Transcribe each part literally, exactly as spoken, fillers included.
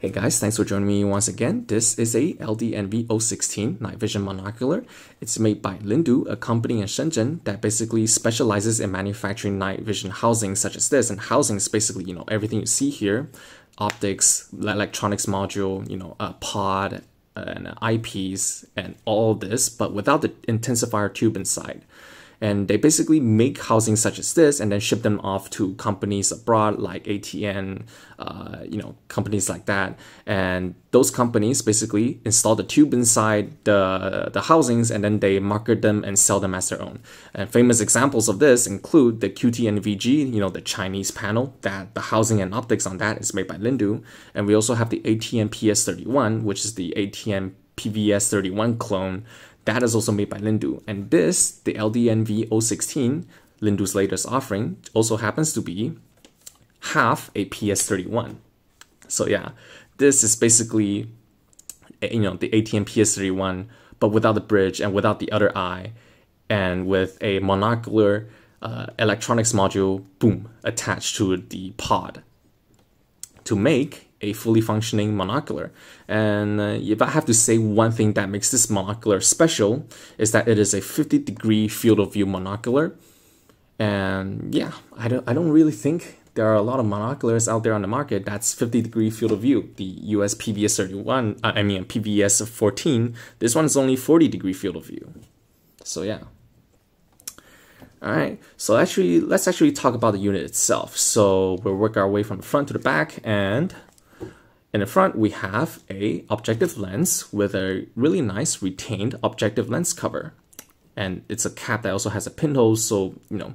Hey guys, thanks for joining me once again. This is a L D N V zero one six night vision monocular. It's made by Lindu, a company in Shenzhen that basically specializes in manufacturing night vision housing such as this. And housing is basically, you know, everything you see here, optics, electronics module, you know, a pod and eyepiece and all this, but without the intensifier tube inside. And they basically make housing such as this and then ship them off to companies abroad like A T N, uh, you know, companies like that. And those companies basically install the tube inside the, the housings and then they market them and sell them as their own. And famous examples of this include the Q T N V G, you know, the Chinese panel, that the housing and optics on that is made by Lindu. And we also have the A T N P V S thirty-one, which is the A T N P V S thirty-one clone. That is also made by Lindu. And this, the L D N V zero one six, Lindu's latest offering, also happens to be half a P S thirty-one. So yeah, this is basically, you know, the A T M P S thirty-one, but without the bridge and without the other eye, and with a monocular uh, electronics module, boom, attached to the pod to make a fully functioning monocular. And uh, if I have to say one thing that makes this monocular special is that it is a fifty degree field of view monocular. And yeah, I don't, I don't really think there are a lot of monoculars out there on the market that's fifty degree field of view. The U S P V S thirty-one, uh, I mean P V S fourteen, this one's only forty degree field of view. So yeah. All right, so actually, let's actually talk about the unit itself. So we'll work our way from the front to the back, and in the front, we have a objective lens with a really nice retained objective lens cover. And it's a cap that also has a pinhole, so, you know,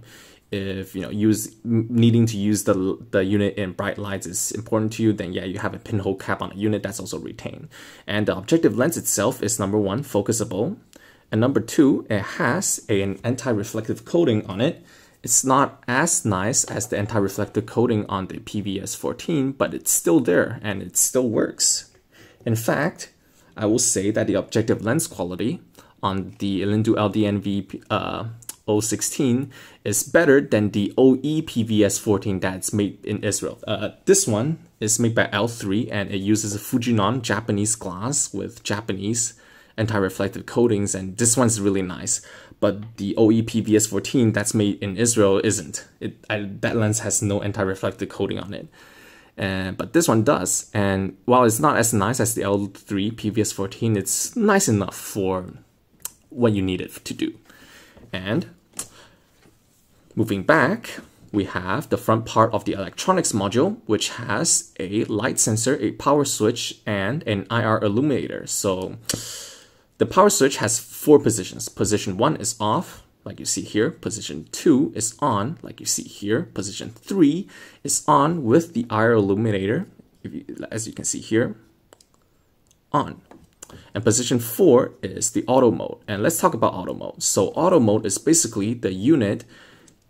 if, you know, use needing to use the, the unit in bright lights is important to you, then yeah, you have a pinhole cap on a unit that's also retained. And the objective lens itself is, number one, focusable. And number two, it has an anti-reflective coating on it. It's not as nice as the anti-reflective coating on the P V S fourteen, but it's still there and it still works. In fact, I will say that the objective lens quality on the Lindu L D N V zero one six is better than the O E P V S fourteen that's made in Israel. Uh, this one is made by L three and it uses a Fujinon Japanese glass with Japanese anti-reflective coatings, and this one's really nice. But the O E P V S fourteen that's made in Israel isn't. It, I, that lens has no anti-reflective coating on it. And, but this one does. And while it's not as nice as the L three P V S fourteen, it's nice enough for what you need it to do. And moving back, we have the front part of the electronics module, which has a light sensor, a power switch, and an I R illuminator. So the power switch has four positions. Position one is off, like you see here. Position two is on, like you see here. Position three is on with the I R illuminator, if you, as you can see here, on. And position four is the auto mode. And let's talk about auto mode. So auto mode is basically the unit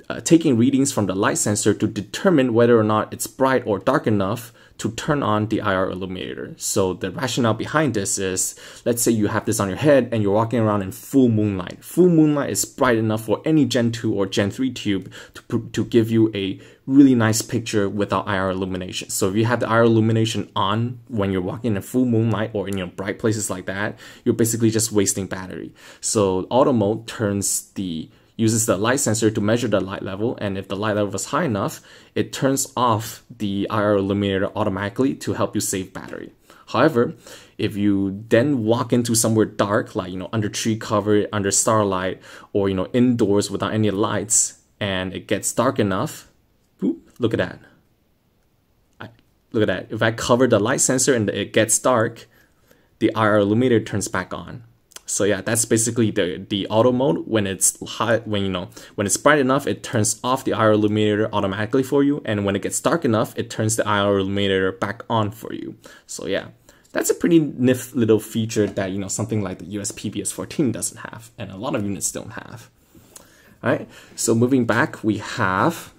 uh, taking readings from the light sensor to determine whether or not it's bright or dark enough to turn on the I R illuminator. So the rationale behind this is, let's say you have this on your head and you're walking around in full moonlight. Full moonlight is bright enough for any Gen two or Gen three tube to, to give you a really nice picture without I R illumination. So if you have the I R illumination on when you're walking in full moonlight or in, you know, bright places like that, you're basically just wasting battery. So auto mode turns the uses the light sensor to measure the light level, and if the light level is high enough, it turns off the I R illuminator automatically to help you save battery. However, if you then walk into somewhere dark, like, you know, under tree cover, under starlight, or, you know, indoors without any lights, and it gets dark enough, whoop, look at that. I, look at that. If I cover the light sensor and it gets dark, the I R illuminator turns back on. So yeah, that's basically the, the auto mode. When it's hot, when, you know, when it's bright enough, it turns off the I R illuminator automatically for you. And when it gets dark enough, it turns the I R illuminator back on for you. So yeah, that's a pretty nif little feature that, you know, something like the U S P V S fourteen doesn't have, and a lot of units don't have. All right, so moving back, we have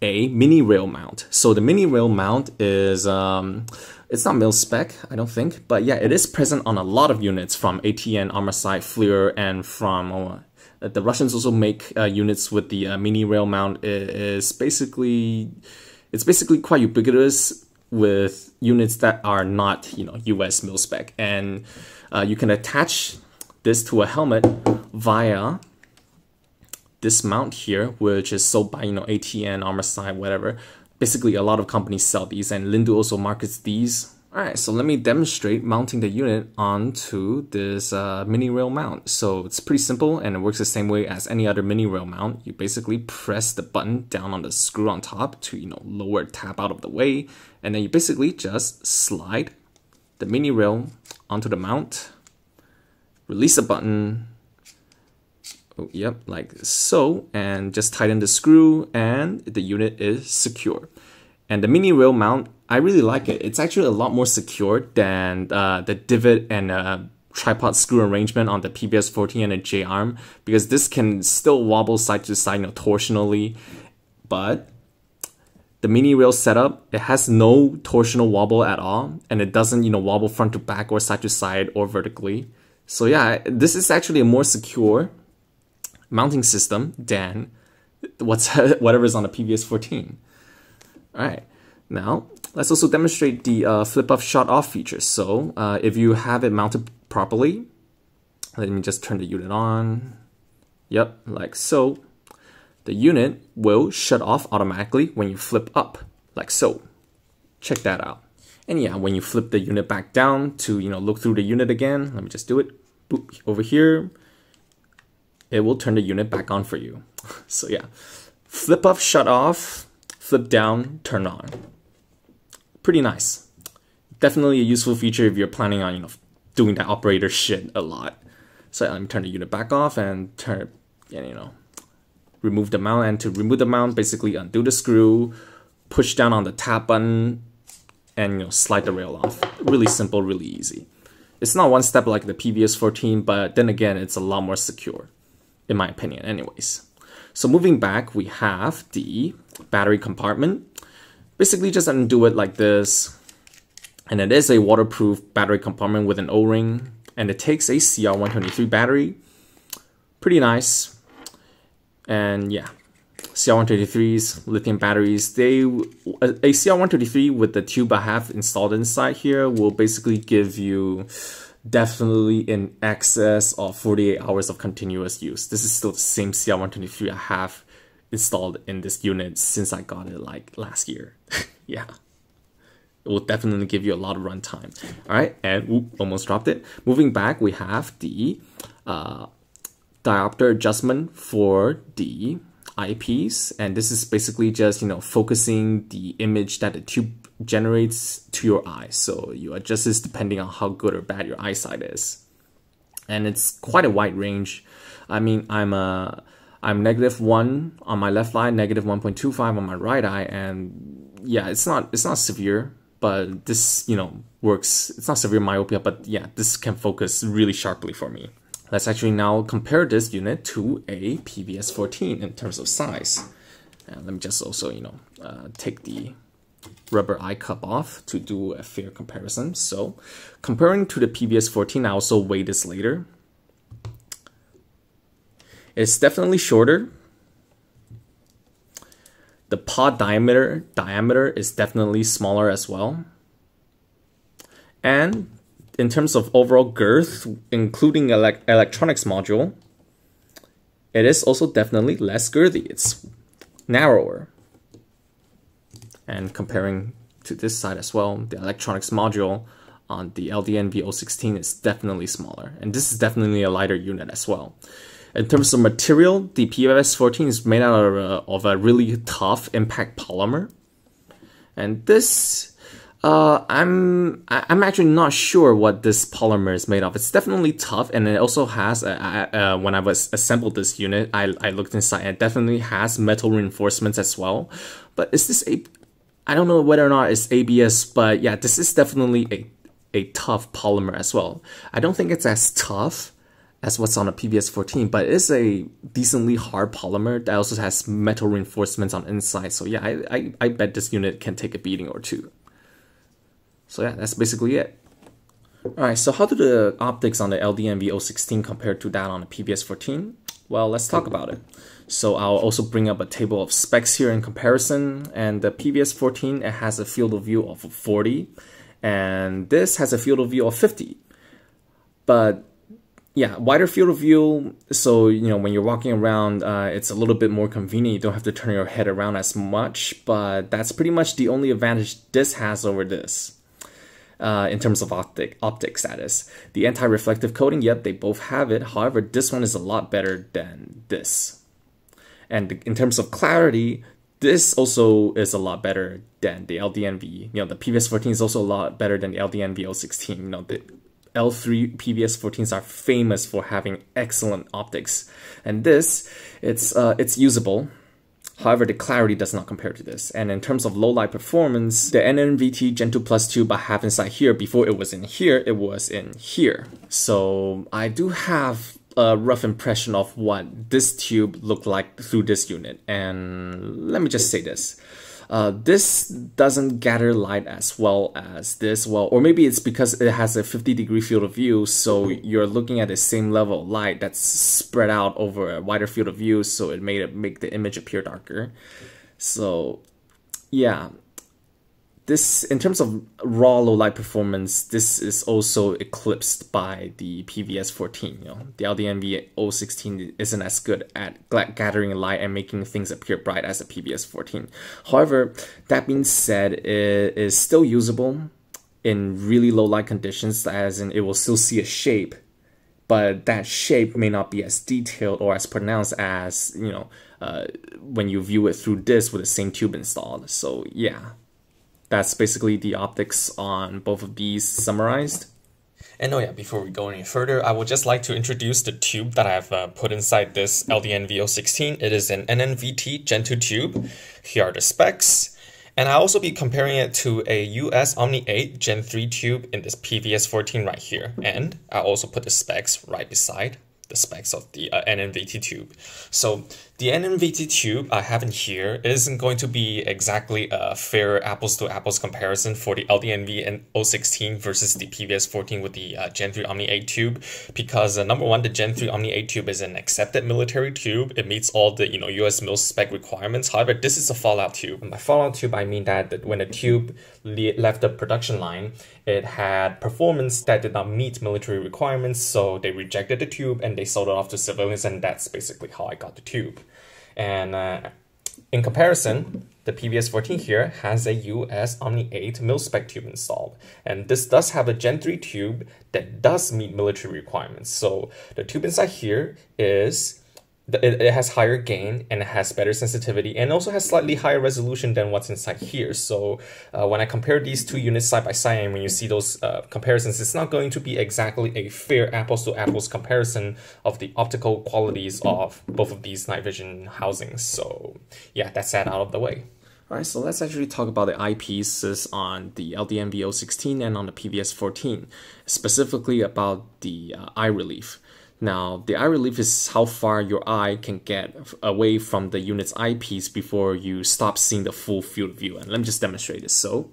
a Minirail mount. So the Minirail mount is, um, it's not mil-spec, I don't think, but yeah, it is present on a lot of units from A T N, Armasight, FLIR, and from, oh, the Russians also make uh, units with the uh, Minirail mount. It is basically, it's basically quite ubiquitous with units that are not, you know, U S mil spec, and uh, you can attach this to a helmet via this mount here, which is sold by, you know, A T N, Armasight, whatever. Basically, a lot of companies sell these, and Lindu also markets these. All right, so let me demonstrate mounting the unit onto this uh, Minirail mount. So it's pretty simple, and it works the same way as any other Minirail mount. You basically press the button down on the screw on top to, you know, lower tab out of the way, and then you basically just slide the Minirail onto the mount, release the button, oh, yep, like so, and just tighten the screw, and the unit is secure. And the Minirail mount, I really like it. It's actually a lot more secure than uh, the divot and uh, tripod screw arrangement on the P V S fourteen and the J-arm, because this can still wobble side to side, you know, torsionally. But the Minirail setup, it has no torsional wobble at all, and it doesn't, you know, wobble front to back or side to side or vertically. So yeah, this is actually a more secure mounting system than what's whatever's on the P V S fourteen. All right, now let's also demonstrate the uh, flip-up shut-off feature. So uh, if you have it mounted properly, let me just turn the unit on. Yep, like so. The unit will shut off automatically when you flip up, like so. Check that out. And yeah, when you flip the unit back down to, you know, look through the unit again, let me just do it. Boop, over here, it will turn the unit back on for you. So yeah, flip up, shut off, flip down, turn on. Pretty nice. Definitely a useful feature if you're planning on, you know, doing that operator shit a lot. So let me turn the unit back off and turn it, and, you know, remove the mount. And to remove the mount, basically undo the screw, push down on the tab button, and, you know, slide the rail off. Really simple, really easy. It's not one step like the P V S fourteen, but then again, it's a lot more secure, in my opinion, anyways. So moving back, we have the battery compartment. Basically just undo it like this, and it is a waterproof battery compartment with an O-ring, and it takes a C R one twenty-three battery. Pretty nice. And yeah, C R one twenty-threes, lithium batteries, they a C R one twenty-three with the tube I have installed inside here will basically give you definitely in excess of forty-eight hours of continuous use. This is still the same C R one twenty-three I have installed in this unit since I got it like last year. Yeah, it will definitely give you a lot of runtime. All right, and whoop, almost dropped it. Moving back, we have the uh, diopter adjustment for the eyepiece, and this is basically just, you know, focusing the image that the tube generates to your eye. So you adjust this depending on how good or bad your eyesight is, and it's quite a wide range. I mean, I'm a I'm negative one on my left eye, negative one point two five on my right eye, and yeah, it's not it's not severe, but this, you know, works. It's not severe myopia, but yeah, this can focus really sharply for me. Let's actually now compare this unit to a P V S fourteen in terms of size. And let me just also, you know, uh, take the rubber eye cup off to do a fair comparison. So comparing to the P V S fourteen, I also weigh this later. It's definitely shorter. The pod diameter diameter is definitely smaller as well. And in terms of overall girth, including elect electronics module, it is also definitely less girthy. It's narrower. And comparing to this side as well, the electronics module on the L D N V zero one six is definitely smaller. And this is definitely a lighter unit as well. In terms of material, the P V S fourteen is made out of a, of a really tough impact polymer, and this, uh, I'm I'm actually not sure what this polymer is made of. It's definitely tough, and it also has. A, a, a, when I was assembled this unit, I I looked inside, and it definitely has metal reinforcements as well. But is this a? I don't know whether or not it's A B S, but yeah, this is definitely a a tough polymer as well. I don't think it's as tough as what's on a P V S fourteen, but it's a decently hard polymer that also has metal reinforcements on the inside. So yeah, I, I, I bet this unit can take a beating or two. So yeah, that's basically it. All right, so how do the optics on the L D N V zero one six compare to that on the P V S fourteen? Well, let's talk about it. So I'll also bring up a table of specs here in comparison. And the P V S fourteen, it has a field of view of forty, and this has a field of view of fifty. But yeah, wider field of view, so you know when you're walking around, uh, it's a little bit more convenient. You don't have to turn your head around as much, but that's pretty much the only advantage this has over this. Uh, in terms of optic optic status, the anti-reflective coating, yep, they both have it. However, this one is a lot better than this. And in terms of clarity, this also is a lot better than the L D N V. You know, the P V S fourteen is also a lot better than the L D N V zero sixteen. You know, the L three P V S fourteens are famous for having excellent optics, and this, it's uh, it's usable. However, the clarity does not compare to this. And in terms of low light performance, the N N V T Gen two Plus two by Happensight here, before it was in here, it was in here. So I do have a rough impression of what this tube looked like through this unit. And let me just say this. Uh, this doesn't gather light as well as this. Well, or maybe it's because it has a fifty degree field of view, so you're looking at the same level of light that's spread out over a wider field of view, so it made it make the image appear darker. So yeah, this, in terms of raw low light performance, this is also eclipsed by the P V S fourteen. You know, the L D N V zero sixteen isn't as good at gathering light and making things appear bright as the P V S fourteen. However, that being said, it is still usable in really low light conditions, as in it will still see a shape, but that shape may not be as detailed or as pronounced as, you know, uh, when you view it through this with the same tube installed. So yeah. That's basically the optics on both of these summarized. And oh yeah, before we go any further, I would just like to introduce the tube that I've uh, put inside this L D N V zero sixteen. It is an N N V T Gen two tube. Here are the specs. And I'll also be comparing it to a U S Omni eight Gen three tube in this P V S fourteen right here. And I'll also put the specs right beside the specs of the uh, N N V T tube. So the N N V T tube I have in here isn't going to be exactly a fair apples to apples comparison for the L D N V zero sixteen versus the P V S fourteen with the uh, Gen three Omni eight tube, because uh, number one, the Gen three Omni eight tube is an accepted military tube. It meets all the, you know, U S mil spec requirements. However, this is a fallout tube. And by fallout tube, I mean that when the tube le left the production line, it had performance that did not meet military requirements, so they rejected the tube and they sold it off to civilians, and that's basically how I got the tube. And uh, in comparison, the P V S fourteen here has a U S Omni eight mil-spec tube installed, and this does have a Gen three tube that does meet military requirements. So the tube inside here is, it has higher gain and it has better sensitivity and also has slightly higher resolution than what's inside here. So uh, when I compare these two units side by side, and when you see those uh, comparisons, it's not going to be exactly a fair apples to apples comparison of the optical qualities of both of these night vision housings. So yeah, that's that out of the way. All right, so let's actually talk about the eyepieces on the L D N V zero sixteen and on the P V S fourteen, specifically about the uh, eye relief. Now, the eye relief is how far your eye can get away from the unit's eyepiece before you stop seeing the full field view. And let me just demonstrate this. So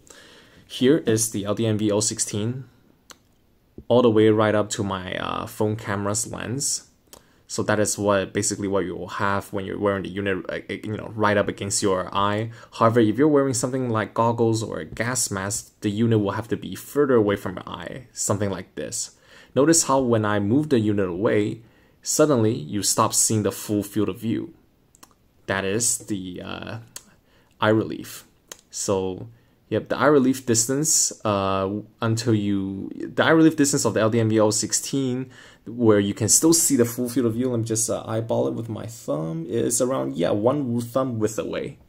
here is the L D N V zero sixteen, all the way right up to my uh, phone camera's lens. So that is what basically what you will have when you're wearing the unit, you know, right up against your eye. However, if you're wearing something like goggles or a gas mask, the unit will have to be further away from your eye, something like this. Notice how when I move the unit away, suddenly you stop seeing the full field of view. That is the uh, eye relief. So, yep, the eye relief distance uh, until you, the eye relief distance of the L D N V zero sixteen, where you can still see the full field of view, let me just uh, eyeball it with my thumb, is around, yeah, one thumb width away.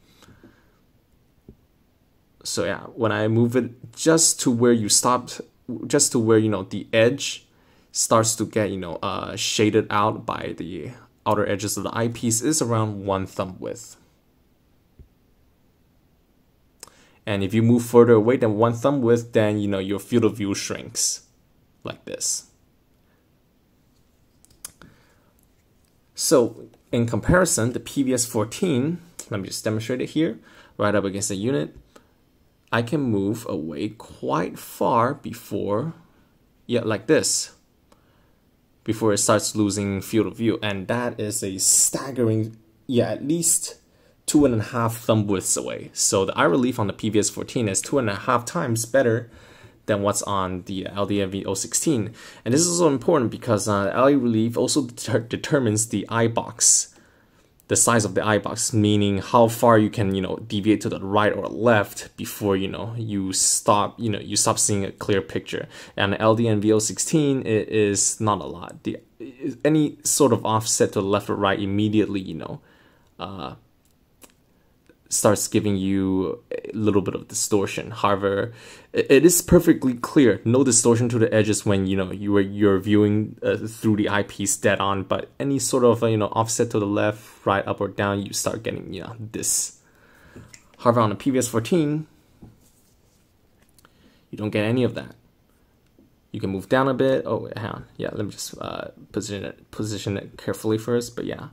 So yeah, when I move it just to where you stopped, just to where, you know, the edge starts to get, you know, uh, shaded out by the outer edges of the eyepiece, is around one thumb width. And if you move further away than one thumb width, then, you know, your field of view shrinks like this. So in comparison, the P V S fourteen, let me just demonstrate it here, right up against the unit, I can move away quite far before, yeah, like this, before it starts losing field of view. And that is a staggering yeah, at least two and a half thumb widths away. So the eye relief on the P V S fourteen is two and a half times better than what's on the L D N V zero one six. And this is also important because uh, eye relief also deter determines the eye box, the size of the eye box, meaning how far you can, you know, deviate to the right or left before, you know, you stop, you know, you stop seeing a clear picture. And L D N V zero one six, it is not a lot. The, any sort of offset to the left or right immediately, you know, uh, starts giving you a little bit of distortion. However, it is perfectly clear, no distortion to the edges when, you know, you are you're viewing uh, through the eyepiece dead on. But any sort of uh, you know, offset to the left, right, up or down, you start getting, you know, this. However, on the P V S fourteen, you don't get any of that. You can move down a bit. Oh wait, hang on. Yeah, let me just uh, position it position it carefully first. But yeah,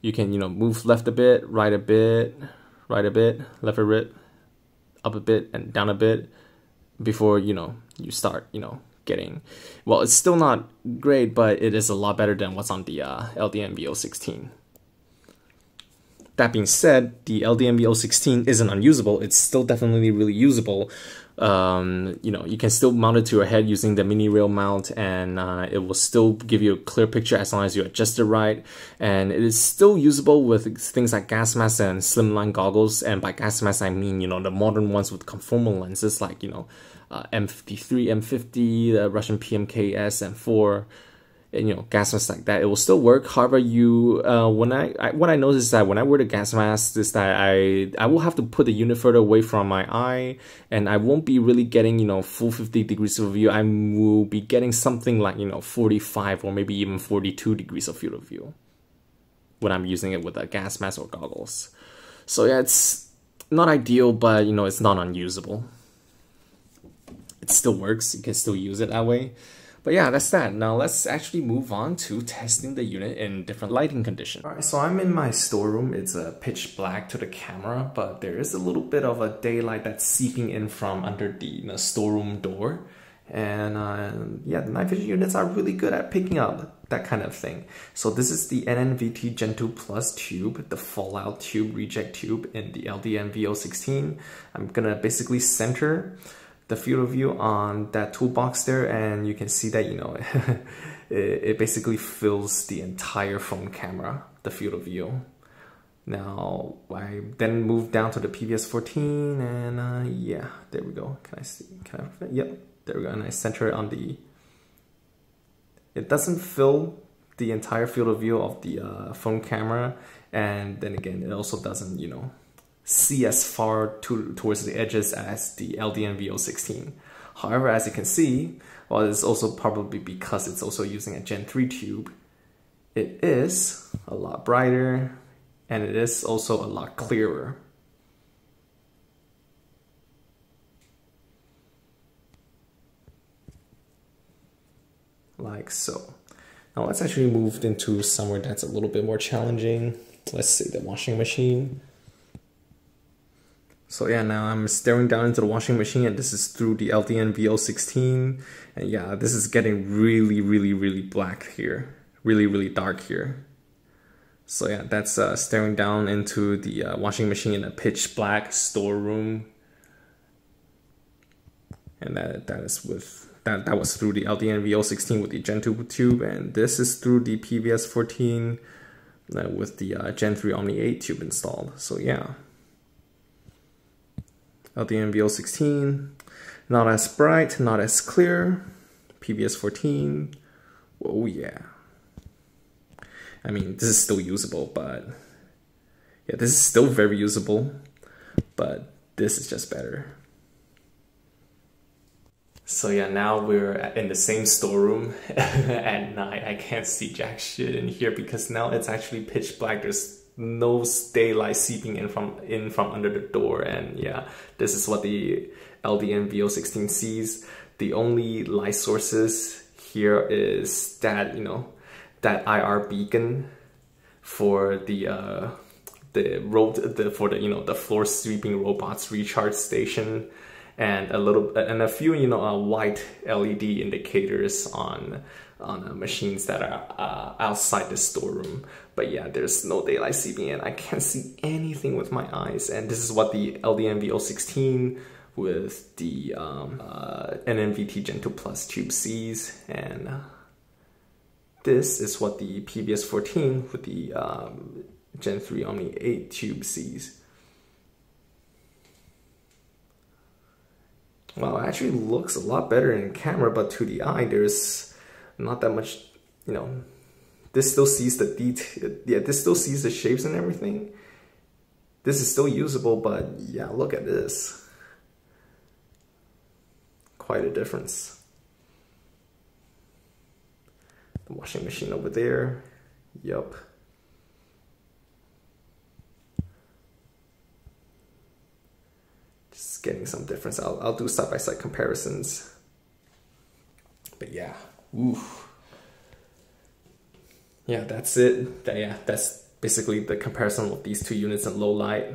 you can, you know, move left a bit, right a bit. Right a bit, left a bit, up a bit, and down a bit before, you know, you start, you know, getting, well, it's still not great, but it is a lot better than what's on the uh, L D N V zero one six. That being said, the L D N V zero one six isn't unusable. It's still definitely really usable. Um, you know, you can still mount it to your head using the Minirail mount, and uh, it will still give you a clear picture as long as you adjust it right. And it is still usable with things like gas masks and slimline goggles. And by gas masks, I mean, you know, the modern ones with conformal lenses like, you know, uh, M fifty-three, M fifty, the Russian P M K S, M four. And, you know, gas masks like that, it will still work. However, you uh, when I, I what I noticed is that when I wear the gas mask is that I I will have to put the unit further away from my eye, and I won't be really getting, you know, full fifty degrees of view. I will be getting something like, you know, forty-five or maybe even forty-two degrees of field of view when I'm using it with a gas mask or goggles. So yeah, it's not ideal, but, you know, it's not unusable. It still works. You can still use it that way. But yeah, that's that. Now let's actually move on to testing the unit in different lighting conditions. Alright, so I'm in my storeroom. It's a pitch black to the camera, but there is a little bit of a daylight that's seeping in from under the, you know, storeroom door. And uh, yeah, the night vision units are really good at picking up that kind of thing. So this is the N N V T Gen two Plus tube, the fallout tube, reject tube in the L D N V zero one six. I'm gonna basically center the field of view on that toolbox there, and you can see that, you know, it, it basically fills the entire phone camera, the field of view. Now I then move down to the P V S fourteen, and uh, yeah, there we go. Can I see? Can I? Yep, there we go. And I center it on the. It doesn't fill the entire field of view of the uh, phone camera, and then again, it also doesn't, you know, see as far to, towards the edges as the L D N V zero one six. However, as you can see, well, it's also probably because it's also using a Gen three tube, it is a lot brighter, and it is also a lot clearer. Like so. Now let's actually move into somewhere that's a little bit more challenging. Let's say the washing machine. So yeah, now I'm staring down into the washing machine, and this is through the L D N V zero one six. And yeah, this is getting really, really, really black here. Really, really dark here. So yeah, that's uh, staring down into the uh, washing machine in a pitch black storeroom. And that that is with that that was through the L D N V zero one six with the Gen two tube, and this is through the P V S fourteen uh, with the uh, Gen three Omni eight tube installed. So yeah. L D N V zero one six, not as bright, not as clear. P V S fourteen, oh yeah. I mean, this is still usable, but yeah, this is still very usable, but this is just better. So yeah, now we're in the same storeroom at night. I can't see jack shit in here because now it's actually pitch black. There's no daylight seeping in from in from under the door, and yeah, this is what the L D N V zero one six sees. The only light sources here is that, you know, that I R beacon for the uh, the road the for the you know the floor sweeping robots recharge station, and a little and a few you know uh, white L E D indicators on on uh, machines that are uh, outside the storeroom. But yeah, there's no daylight saving and I can't see anything with my eyes. And this is what the L D N V zero one six with the um, uh, N N V T Gen two Plus tube sees, and uh, this is what the P V S fourteen with the um, Gen three Omni eight tube sees. Well, it actually looks a lot better in camera, but to the eye, there's not that much, you know. This still sees the detail, yeah, this still sees the shapes and everything. This is still usable, but yeah, look at this. Quite a difference. The washing machine over there, yep. Just getting some difference. I'll, I'll do side-by-side comparisons. But yeah, oof. Yeah, that's it. Yeah, that's basically the comparison of these two units in low light.